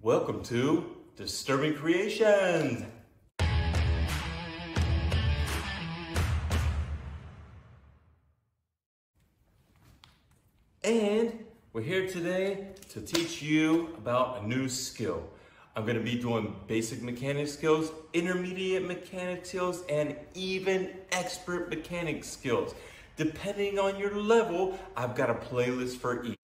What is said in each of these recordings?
Welcome to Disturbing Kreationz. And we're here today to teach you about a new skill. I'm going to be doing basic mechanic skills, intermediate mechanic skills, and even expert mechanic skills. Depending on your level, I've got a playlist for each.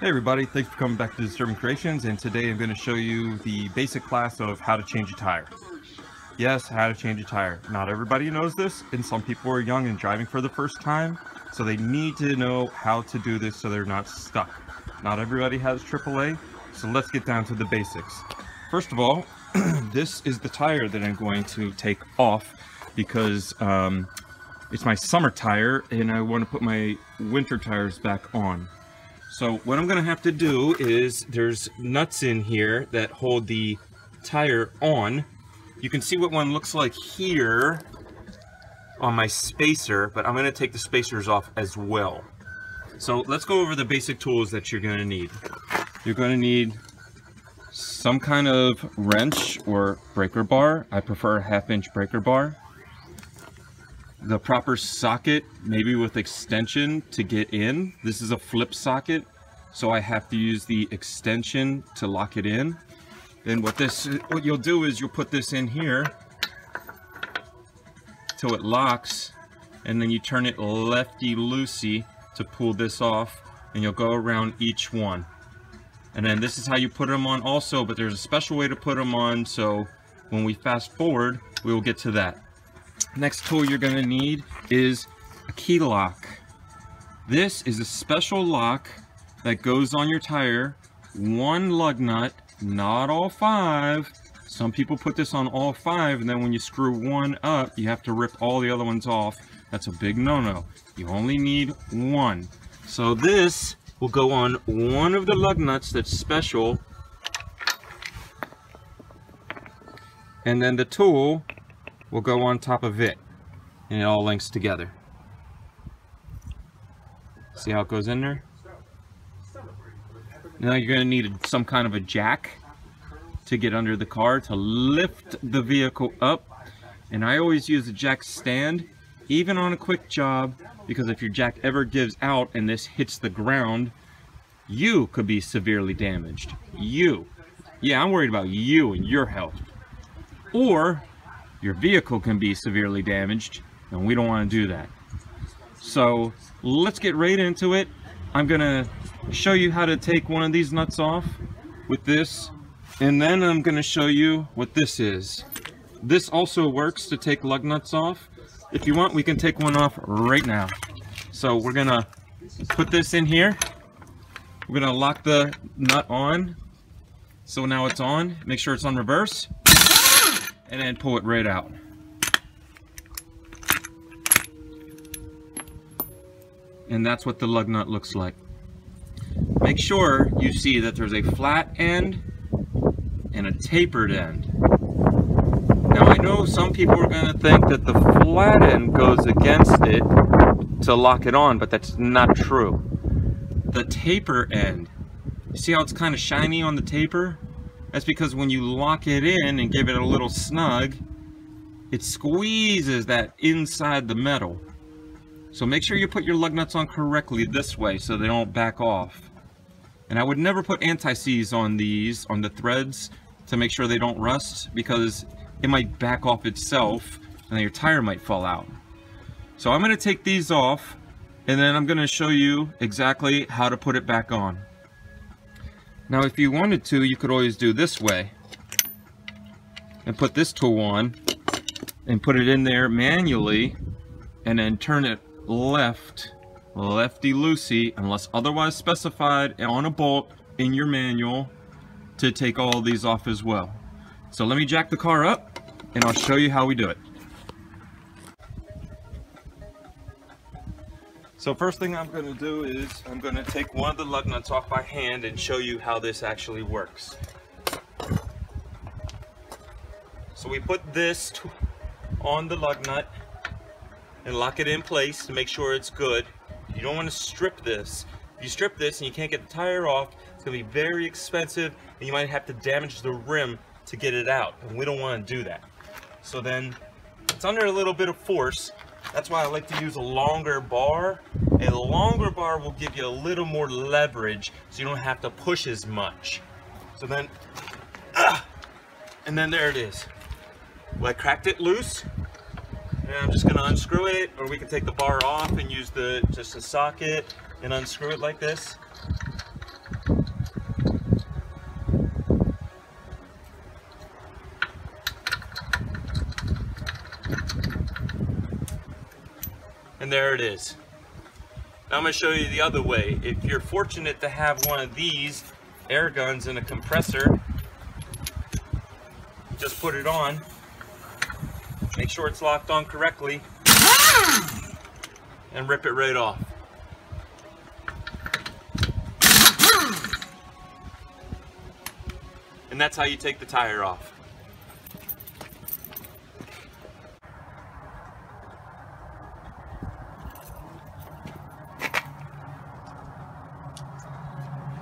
Hey everybody, thanks for coming back to Disturbing Kreationz, and today I'm going to show you the basic class of how to change a tire. Yes, how to change a tire. Not everybody knows this, and some people are young and driving for the first time, so they need to know how to do this so they're not stuck. Not everybody has AAA, so let's get down to the basics. First of all, this is the tire that I'm going to take off because it's my summer tire and I want to put my winter tires back on. So what I'm gonna have to do is, there's nuts in here that hold the tire on. You can see what one looks like here on my spacer, but I'm gonna take the spacers off as well. So let's go over the basic tools that you're gonna need. You're gonna need some kind of wrench or breaker bar. I prefer a 1/2 inch breaker bar. The proper socket, maybe with extension to get in. This is a flip socket, so I have to use the extension to lock it in. Then what you'll do is you'll put this in here till it locks, and then you turn it lefty-loosey to pull this off, and you'll go around each one. And then this is how you put them on also, but there's a special way to put them on, so when we fast forward, we will get to that. Next tool you're going to need is a key lock. This is a special lock that goes on your tire. One lug nut, not all five. Some people put this on all five, and then when you screw one up, you have to rip all the other ones off. That's a big no-no. You only need one. So this will go on one of the lug nuts that's special. And then the tool will go on top of it, and it all links together. See how it goes in there? Now you're gonna need some kind of a jack to get under the car to lift the vehicle up, and I always use a jack stand, even on a quick job, because if your jack ever gives out and this hits the ground, you could be severely damaged. You. Yeah, I'm worried about you and your health. Or your vehicle can be severely damaged, and we don't want to do that. So let's get right into it. I'm gonna show you how to take one of these nuts off with this, and then I'm gonna show you what this is. This also works to take lug nuts off. If you want, we can take one off right now. So we're gonna put this in here. We're gonna lock the nut on. So now it's on. Make sure it's on reverse. And then pull it right out. And that's what the lug nut looks like. Make sure you see that there's a flat end and a tapered end. Now I know some people are going to think that the flat end goes against it to lock it on, but that's not true. The taper end, you see how it's kind of shiny on the taper? That's because when you lock it in and give it a little snug, it squeezes that inside the metal. So make sure you put your lug nuts on correctly this way so they don't back off. And I would never put anti-seize on these, on the threads, to make sure they don't rust, because it might back off itself and then your tire might fall out. So I'm gonna take these off, and then I'm gonna show you exactly how to put it back on. Now if you wanted to, you could always do this way and put this tool on and put it in there manually and then turn it lefty-loosey, unless otherwise specified on a bolt in your manual, to take all of these off as well. So let me jack the car up and I'll show you how we do it. So first thing I'm going to do is I'm going to take one of the lug nuts off by hand and show you how this actually works. So we put this on the lug nut and lock it in place to make sure it's good. You don't want to strip this. If you strip this and you can't get the tire off, it's going to be very expensive and you might have to damage the rim to get it out, and we don't want to do that. So then it's under a little bit of force. That's why I like to use a longer bar. A longer bar will give you a little more leverage so you don't have to push as much. So then, and then there it is. Well, I cracked it loose and I'm just gonna unscrew it, or we can take the bar off and use the just a socket and unscrew it like this. And there it is. Now I'm going to show you the other way. If you're fortunate to have one of these air guns and a compressor, just put it on, make sure it's locked on correctly, and rip it right off. And that's how you take the tire off.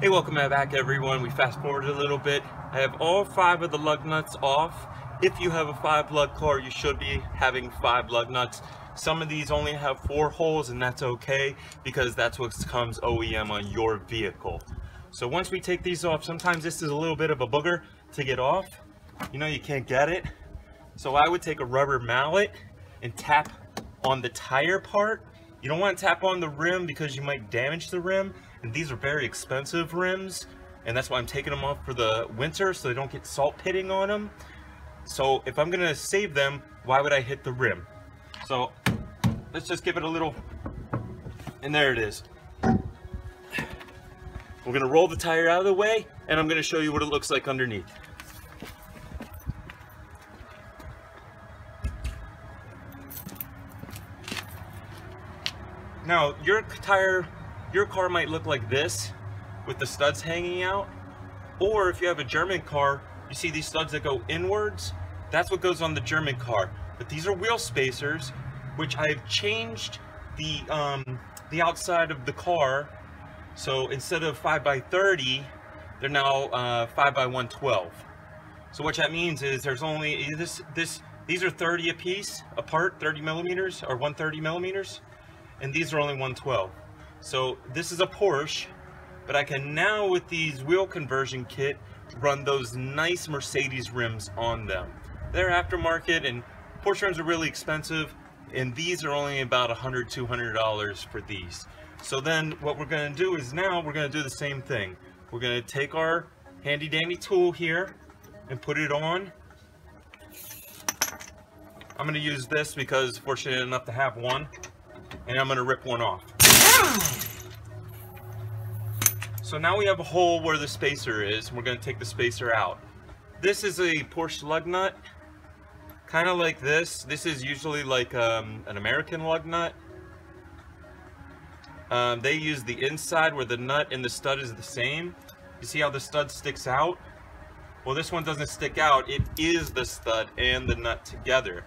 Hey, welcome back everyone. We fast forwarded a little bit. I have all 5 of the lug nuts off. If you have a 5 lug car, you should be having 5 lug nuts. Some of these only have 4 holes, and that's okay because that's what comes OEM on your vehicle. So once we take these off, sometimes this is a little bit of a booger to get off. You know, you can't get it. So I would take a rubber mallet and tap on the tire part. You don't want to tap on the rim because you might damage the rim. And these are very expensive rims, and that's why I'm taking them off for the winter so they don't get salt pitting on them. So if I'm gonna save them, why would I hit the rim? So let's just give it a little, and there it is. We're gonna roll the tire out of the way, and I'm gonna show you what it looks like underneath. Now your car might look like this with the studs hanging out, or if you have a German car, you see these studs that go inwards. That's what goes on the German car. But these are wheel spacers, which I've changed the outside of the car. So instead of 5x30, they're now 5x112. So what that means is there's only these are 30 a piece apart, 30 millimeters or 130 millimeters, and these are only 112. So this is a Porsche, but I can now, with these wheel conversion kit, run those nice Mercedes rims on them. They're aftermarket, and Porsche rims are really expensive, and these are only about $100, $200 for these. So then what we're gonna do is now we're gonna do the same thing. We're gonna take our handy dandy tool here and put it on. I'm gonna use this because fortunate enough to have one, and I'm gonna rip one off. So now we have a hole where the spacer is, and we're going to take the spacer out. This is a Porsche lug nut, kind of like this. This is usually like an American lug nut. They use the inside where the nut and the stud is the same. You see how the stud sticks out? Well, this one doesn't stick out. It is the stud and the nut together.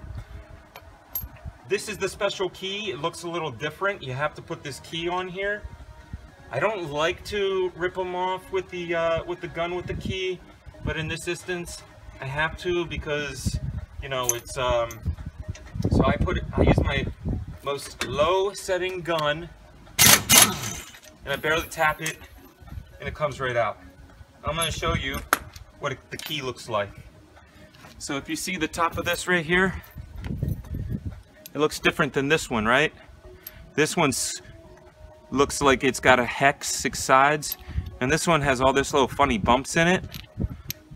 This is the special key. It looks a little different. You have to put this key on here. I don't like to rip them off with the gun with the key, but in this instance, I have to because, you know, it's so I use my most low setting gun, and I barely tap it, and it comes right out. I'm going to show you what the key looks like. So if you see the top of this right here, it looks different than this one, right? This one's looks like it's got a hex, 6 sides, and this one has all this little funny bumps in it.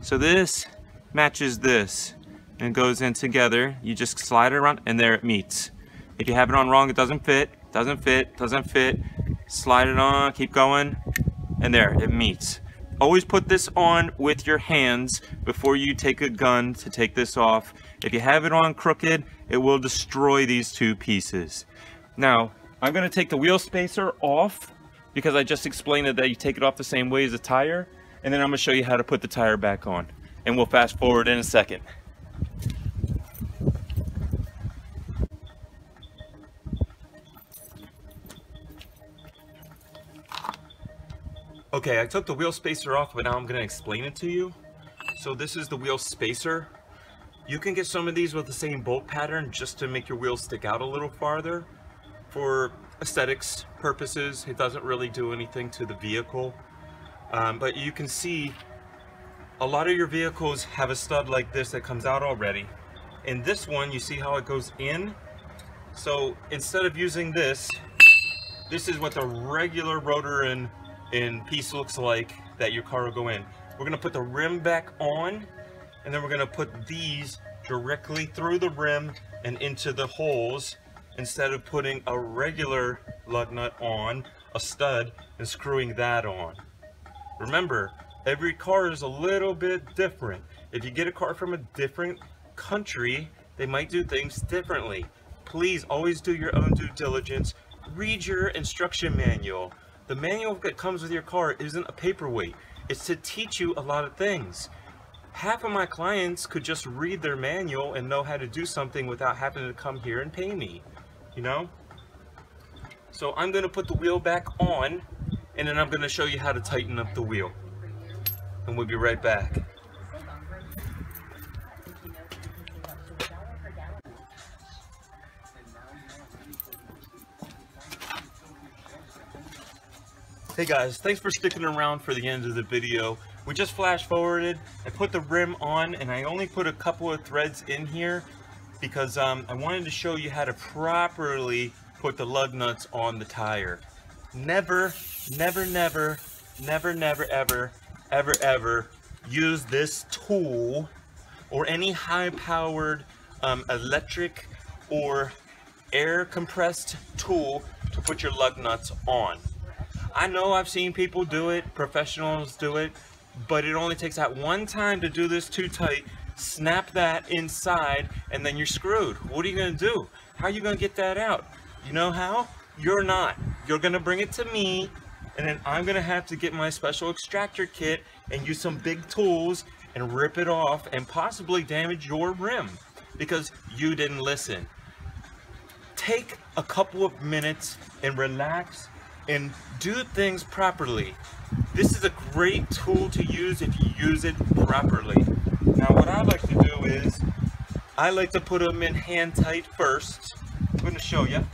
So this matches this and goes in together. You just slide it around and there it meets. If you have it on wrong, it doesn't fit, doesn't fit, doesn't fit. Slide it on, keep going, and there it meets. Always put this on with your hands before you take a gun to take this off. If you have it on crooked, it will destroy these 2 pieces. Now I'm going to take the wheel spacer off because I just explained that you take it off the same way as a tire, and then I'm going to show you how to put the tire back on, and we'll fast forward in a second. Okay, I took the wheel spacer off, but now I'm gonna explain it to you. So this is the wheel spacer. You can get some of these with the same bolt pattern just to make your wheels stick out a little farther. For aesthetics purposes, it doesn't really do anything to the vehicle. But you can see a lot of your vehicles have a stud like this that comes out already. In this one, you see how it goes in? So instead of using this, this is what the regular rotor in piece looks like that your car will go in. We're gonna put the rim back on, and then we're gonna put these directly through the rim and into the holes, instead of putting a regular lug nut on a stud and screwing that on. Remember, every car is a little bit different. If you get a car from a different country, they might do things differently. Please always do your own due diligence. Read your instruction manual. The manual that comes with your car isn't a paperweight. It's to teach you a lot of things. Half of my clients could just read their manual and know how to do something without having to come here and pay me, you know? So I'm gonna put the wheel back on, and then I'm gonna show you how to tighten up the wheel. And we'll be right back. Hey guys, thanks for sticking around for the end of the video. We just flash forwarded. I put the rim on, and I only put a couple of threads in here because I wanted to show you how to properly put the lug nuts on the tire. Never, never, never, never, never, ever, ever, ever use this tool or any high-powered electric or air-compressed tool to put your lug nuts on. I know I've seen people do it, professionals do it, but it only takes that one time to do this too tight. Snap that inside, and then you're screwed. What are you gonna do? How are you gonna get that out? You know how? You're not. You're gonna bring it to me, and then I'm gonna have to get my special extractor kit and use some big tools and rip it off and possibly damage your rim because you didn't listen. Take a couple of minutes and relax and do things properly. This is a great tool to use if you use it properly. Now what I like to do is, I like to put them in hand tight first. I'm gonna show you.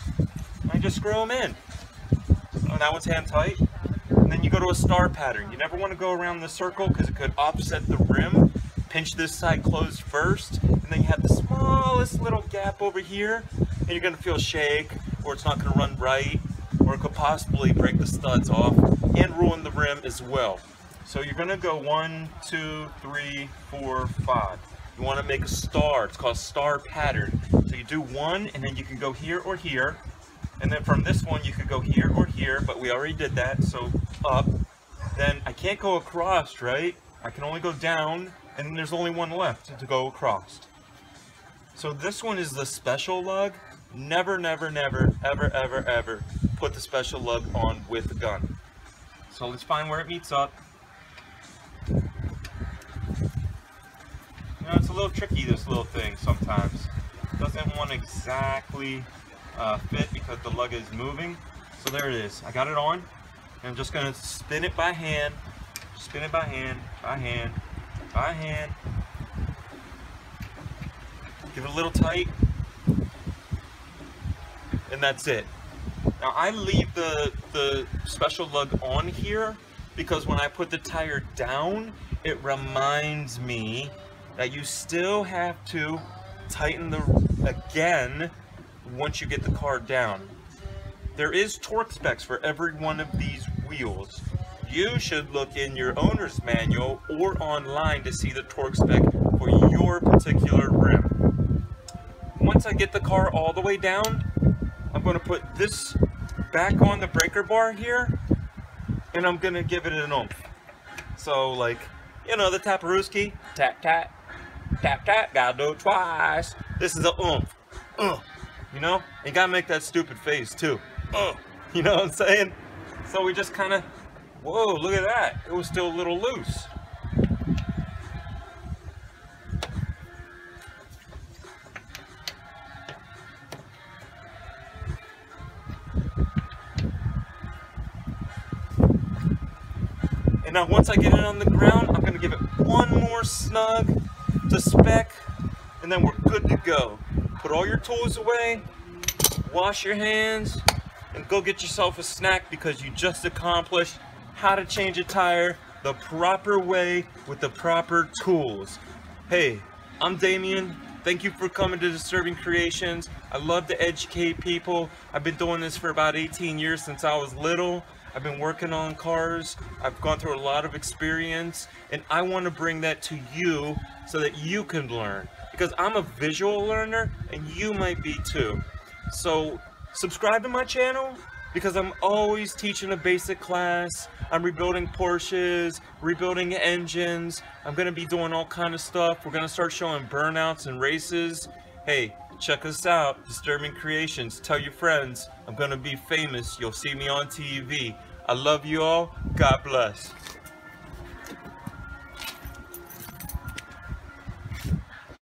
I just screw them in. So now it's hand tight. And then you go to a star pattern. You never wanna go around the circle because it could offset the rim. Pinch this side closed first. And then you have the smallest little gap over here. And you're gonna feel shake, or it's not gonna run right, or it could possibly break the studs off and ruin the rim as well. So you're gonna go 1, 2, 3, 4, 5. You wanna make a star, it's called star pattern. So you do one, and then you can go here or here, and then from this one you could go here or here, but we already did that, so up. Then I can't go across, right? I can only go down, and then there's only one left to go across. So this one is the special lug. Never, never, never, ever, ever, ever put the special lug on with the gun. So let's find where it meets up. You know, it's a little tricky, this little thing sometimes. It doesn't want to exactly fit because the lug is moving. So there it is. I got it on. And I'm just going to spin it by hand. Spin it by hand, by hand, by hand. Give it a little tight. And that's it. Now I leave the special lug on here because when I put the tire down, it reminds me that you still have to tighten the again once you get the car down. There is torque specs for every one of these wheels. You should look in your owner's manual or online to see the torque spec for your particular rim. Once I get the car all the way down, I'm going to put this back on the breaker bar here, and I'm gonna give it an oomph. So, like, you know, the Taparuski, tap tap, tap tap, gotta do it twice. This is the oomph, you know? And you gotta make that stupid face too, you know what I'm saying? So we just kind of, whoa, look at that, it was still a little loose. now once I get it on the ground, I'm going to give it one more snug to spec, and then we're good to go. Put all your tools away, wash your hands, and go get yourself a snack, because you just accomplished how to change a tire the proper way with the proper tools. Hey, I'm Damien. Thank you for coming to Disturbing Kreationz. I love to educate people. I've been doing this for about 18 years since I was little. I've been working on cars. I've gone through a lot of experience, and I want to bring that to you so that you can learn, because I'm a visual learner and you might be too. So subscribe to my channel, because I'm always teaching a basic class. I'm rebuilding Porsches, rebuilding engines. I'm gonna be doing all kind of stuff. We're gonna start showing burnouts and races. Hey, check us out, Disturbing Kreationz. Tell your friends. I'm gonna be famous. You'll see me on TV. I love you all. God bless.